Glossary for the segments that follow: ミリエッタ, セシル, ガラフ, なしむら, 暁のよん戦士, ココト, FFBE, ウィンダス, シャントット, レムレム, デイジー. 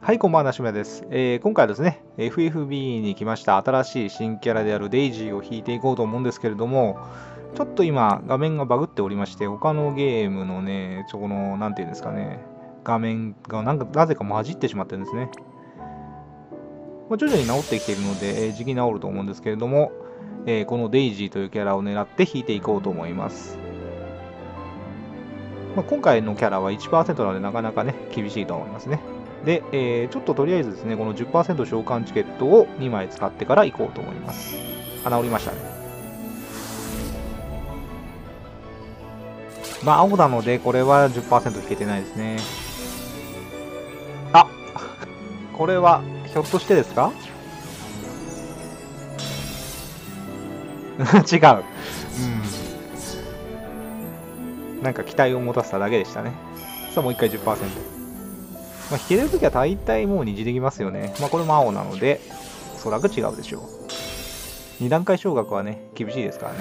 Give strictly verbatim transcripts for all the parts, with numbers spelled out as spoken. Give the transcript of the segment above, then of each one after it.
はい、こんばんは、なしむらです、えー。今回はですね、エフエフビーイー に来ました新しい新キャラであるデイジーを引いていこうと思うんですけれども、ちょっと今、画面がバグっておりまして、他のゲームのね、そこの、なんていうんですかね、画面がなんかなぜか混じってしまってるんですね。まあ、徐々に治ってきているので、えー、時期治ると思うんですけれども、えー、このデイジーというキャラを狙って引いていこうと思います。まあ、今回のキャラは いちパーセント なので、なかなかね、厳しいと思いますね。で、えー、ちょっととりあえずですね、この じゅっパーセント 召喚チケットをにまい使ってから行こうと思います。あ、治りましたね。まあ、青なので、これは じゅっパーセント 引けてないですね。あ、これは、ひょっとしてですか違う。うん。なんか期待を持たせただけでしたね。さあ、もう一回 じゅっパーセント。まあ、引けるときは大体もう虹できますよね。まあ、これも青なので、おそらく違うでしょう。に段階昇格はね、厳しいですからね。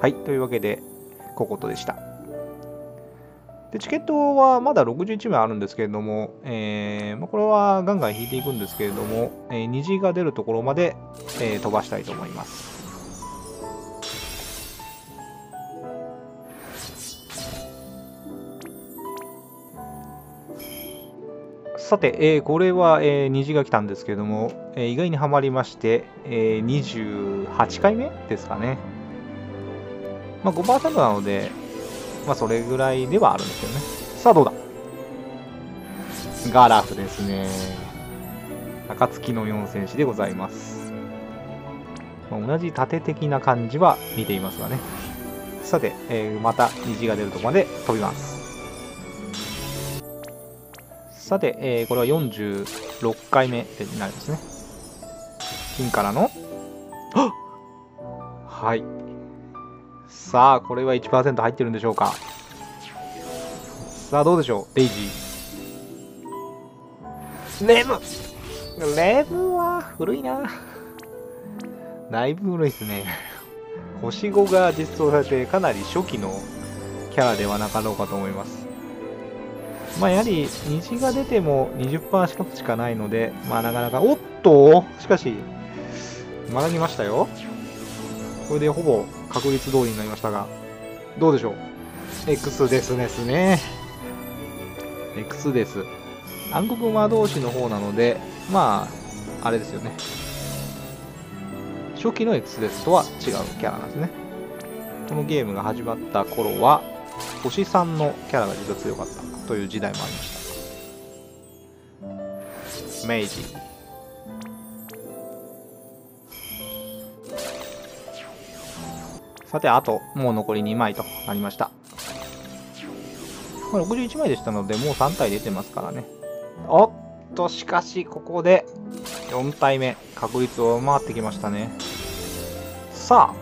はい、というわけで、ココトでした。で、チケットはまだろくじゅういちまいあるんですけれども、えーまあ、これはガンガン引いていくんですけれども、えー、虹が出るところまで、えー、飛ばしたいと思います。さて、えー、これは、えー、虹が来たんですけれども、えー、意外にはまりまして、えー、にじゅうはちかいめですかね。まあ、ごパーセント なので、まあ、それぐらいではあるんですけどね。さあ、どうだガラフですね。暁のよん戦士でございます。まあ、同じ盾的な感じは似ていますがね。さて、えー、また虹が出るとこまで飛びます。さて、えー、これはよんじゅうろっかいめになりますね。金からのはっはい。さあ、これは いちパーセント 入ってるんでしょうか。さあ、どうでしょう、デイジー。レムレムは古いな。だいぶ古いですね。星ごが実装されて、かなり初期のキャラではなかろうかと思います。まあやはり虹が出ても にじゅっパーセント しかないので、まあなかなか、おっとしかし、まだ来ましたよ。これでほぼ確率通りになりましたが、どうでしょう ?X ですですね。X です。暗黒魔導士の方なので、まあ、あれですよね。初期の X ですとは違うキャラなんですね。このゲームが始まった頃は、星さんのキャラが実は強かったという時代もありました。明治。さて、あともう残りにまいとなりました。まあ、ろくじゅういちまいでしたので、もうさんたい出てますからね。おっと、しかしここでよんたいめ、確率を上回ってきましたね。さ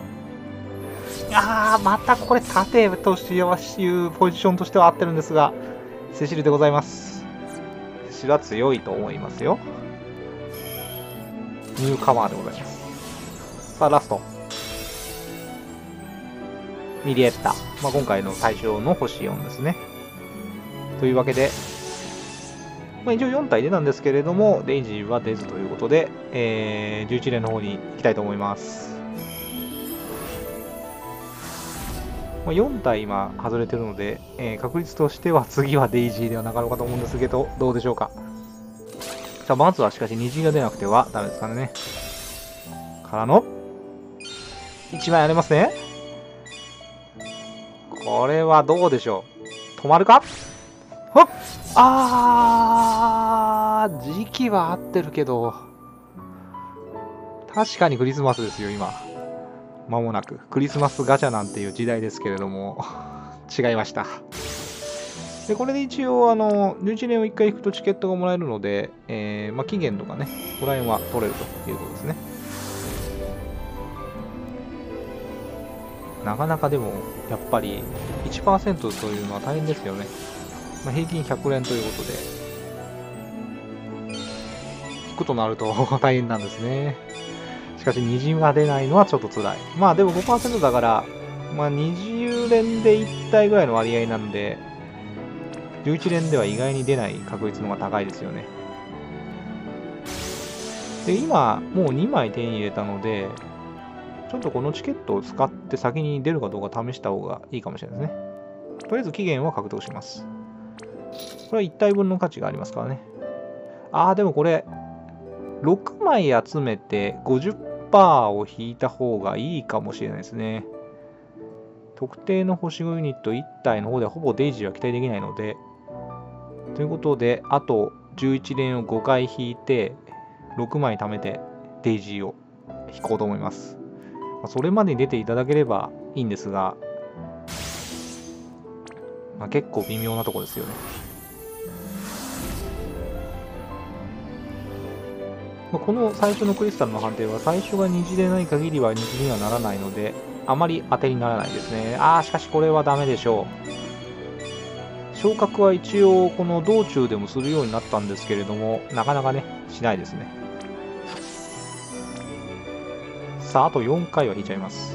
あ、あー、またこれ盾としていうポジションとしては合ってるんですが、セシルでございます。セシルは強いと思いますよ。ニューカマーでございます。さあ、ラストミリエッタ、まあ、今回の対象の星よんですね。というわけで、まあ、一応よんたい出たんですけれども、デイジーは出ずということで、えー、じゅういち連の方に行きたいと思います。よんたい今外れてるので、えー、確率としては次はデイジーではなかろうかと思うんですけど、どうでしょうか。さあ、まずはしかし虹が出なくてはダメですからね。からのいちまいありますね。これはどうでしょう、止まるか。ほっ、あー、時期は合ってるけど、確かにクリスマスですよ。今間もなくクリスマスガチャなんていう時代ですけれども違いました。で、これで一応あのじゅういちれんをいっかい引くとチケットがもらえるので、えーまあ、期限とかね、ここら辺は取れるということですね。なかなかでもやっぱり いちパーセント というのは大変ですよね。まあ、平均ひゃくれんということで引くとなると大変なんですね。しかし虹が出ないのはちょっと辛い。まあでも ごパーセント だから、まあにじゅう連でいち体ぐらいの割合なんで、じゅういち連では意外に出ない確率の方が高いですよね。で、今もうにまい手に入れたので、ちょっとこのチケットを使って先に出るかどうか試した方がいいかもしれないですね。とりあえず期限は獲得します。これはいち体分の価値がありますからね。ああ、でもこれ、ろくまい集めて ごじゅっパーセント を引いた方がいいかもしれないですね。特定の星ごユニットいち体の方ではほぼデイジーは期待できないので。ということで、あとじゅういち連をごかい引いて、ろくまい貯めてデイジーを引こうと思います。それまでに出ていただければいいんですが、まあ、結構微妙なとこですよね。まあ、この最初のクリスタルの判定は最初が虹でない限りは虹にはならないので、あまり当てにならないですね。ああ、しかしこれはダメでしょう。昇格は一応この道中でもするようになったんですけれども、なかなかねしないですね。さあ、あとよんかいは引いちゃいます。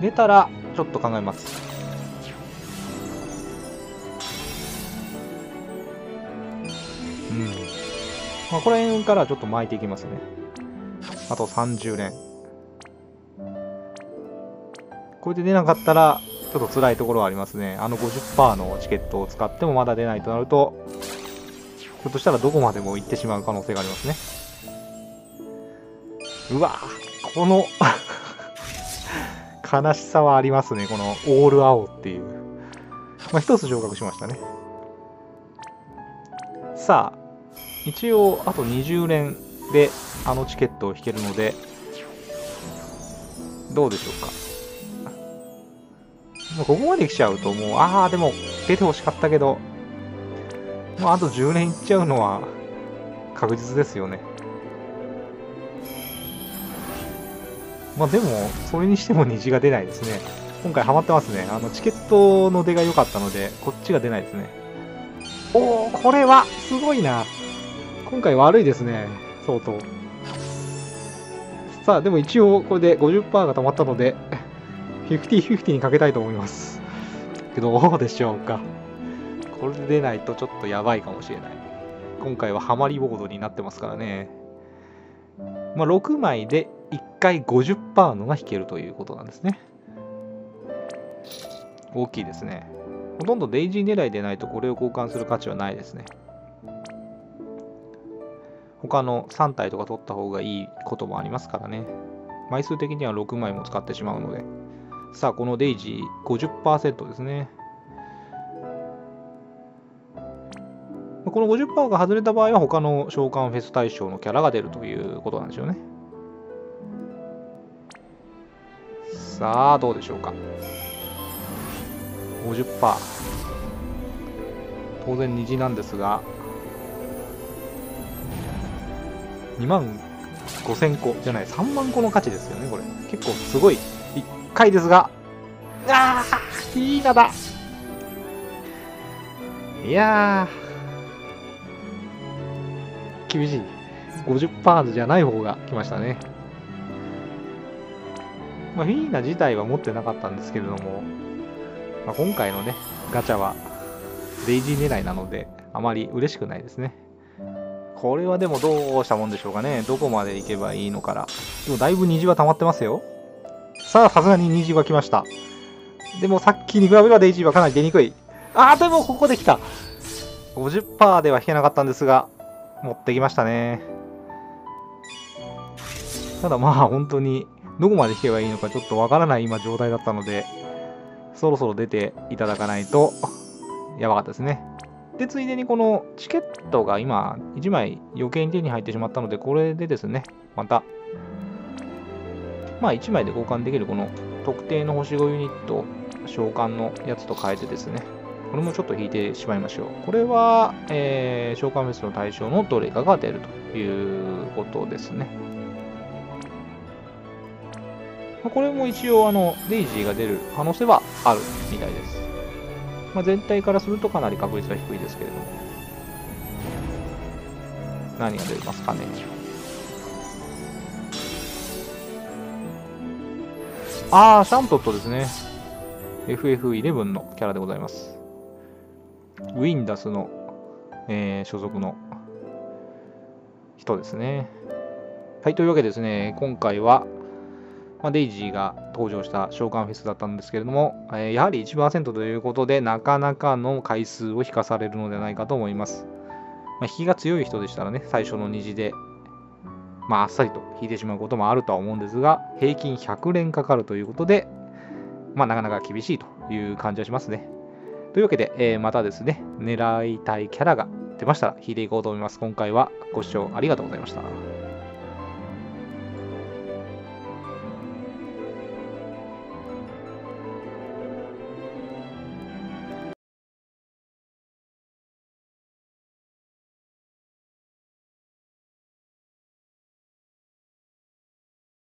出たらちょっと考えます。うん、まあ、この辺からちょっと巻いていきますね。あとさんじゅう連。これで出なかったらちょっと辛いところはありますね。あの ごじゅっパーセント のチケットを使ってもまだ出ないとなると、ひょっとしたらどこまでも行ってしまう可能性がありますね。うわ、この悲しさはありますね。このオール青っていう。まあ、一つ昇格しましたね。さあ、一応あとにじゅう連であのチケットを引けるので、どうでしょうか。もうここまで来ちゃうと、もう、ああ、でも出てほしかったけど、もうあとじゅう連いっちゃうのは確実ですよね。まあでも、それにしても虹が出ないですね。今回ハマってますね。あの、チケットの出が良かったので、こっちが出ないですね。おお、これはすごいな。今回悪いですね、相当。さあ、でも一応、これで ごじゅっパーセント が溜まったので、ごじゅう ごじゅうにかけたいと思います。けど、どうでしょうか。これで出ないとちょっとやばいかもしれない。今回はハマりボードになってますからね。まあ、ろくまいで、いっかい ごじゅっパーセント のが引けるということなんですね。大きいですね。ほとんどデイジー狙いでないとこれを交換する価値はないですね。他のさん体とか取った方がいいこともありますからね。枚数的にはろくまいも使ってしまうので。さあ、このデイジー ごじゅっパーセント ですね。この ごじゅっパーセント が外れた場合は他の召喚フェス対象のキャラが出るということなんでしょうね。さあ、どうでしょうか。ごじゅっパーセント。当然虹なんですが、にまんごせんこじゃない、さんまんこの価値ですよね、これ。結構すごい。いっかいですが、ああ、いいなだ。いやー、厳しい。ごじゅっパーセント じゃない方が来ましたね。まあ、フィーナ自体は持ってなかったんですけれども、まあ、今回のね、ガチャはデイジー狙いなので、あまり嬉しくないですね。これはでもどうしたもんでしょうかね。どこまで行けばいいのから。でもだいぶ虹は溜まってますよ。さあ、さすがに虹は来ました。でもさっきに比べればデイジーはかなり出にくい。ああ、でもここで来た。ごじゅっパーセント では引けなかったんですが、持ってきましたね。ただまあ、本当に、どこまで引けばいいのかちょっとわからない今状態だったので、そろそろ出ていただかないとやばかったですね。で、ついでにこのチケットが今いちまい余計に手に入ってしまったので、これでですね、また、まあいちまいで交換できるこの特定の星ごユニット召喚のやつと変えてですね、これもちょっと引いてしまいましょう。これは、えー、召喚フェスの対象のどれかが出るということですね。これも一応あのデイジーが出る可能性はあるみたいです。まあ、全体からするとかなり確率は低いですけれども。何が出ますかね。ああ、シャントットですね。エフエフイレブン のキャラでございます。ウィンダスの、えー、所属の人ですね。はい、というわけでですね、今回は、まあ、デイジーが登場した召喚フェスだったんですけれども、えー、やはり いちパーセント ということで、なかなかの回数を引かされるのではないかと思います。まあ、引きが強い人でしたらね、最初のに次で、まあ、あっさりと引いてしまうこともあるとは思うんですが、平均ひゃくれんかかるということで、まあ、なかなか厳しいという感じはしますね。というわけで、えー、またですね、狙いたいキャラが出ましたら引いていこうと思います。今回はご視聴ありがとうございました。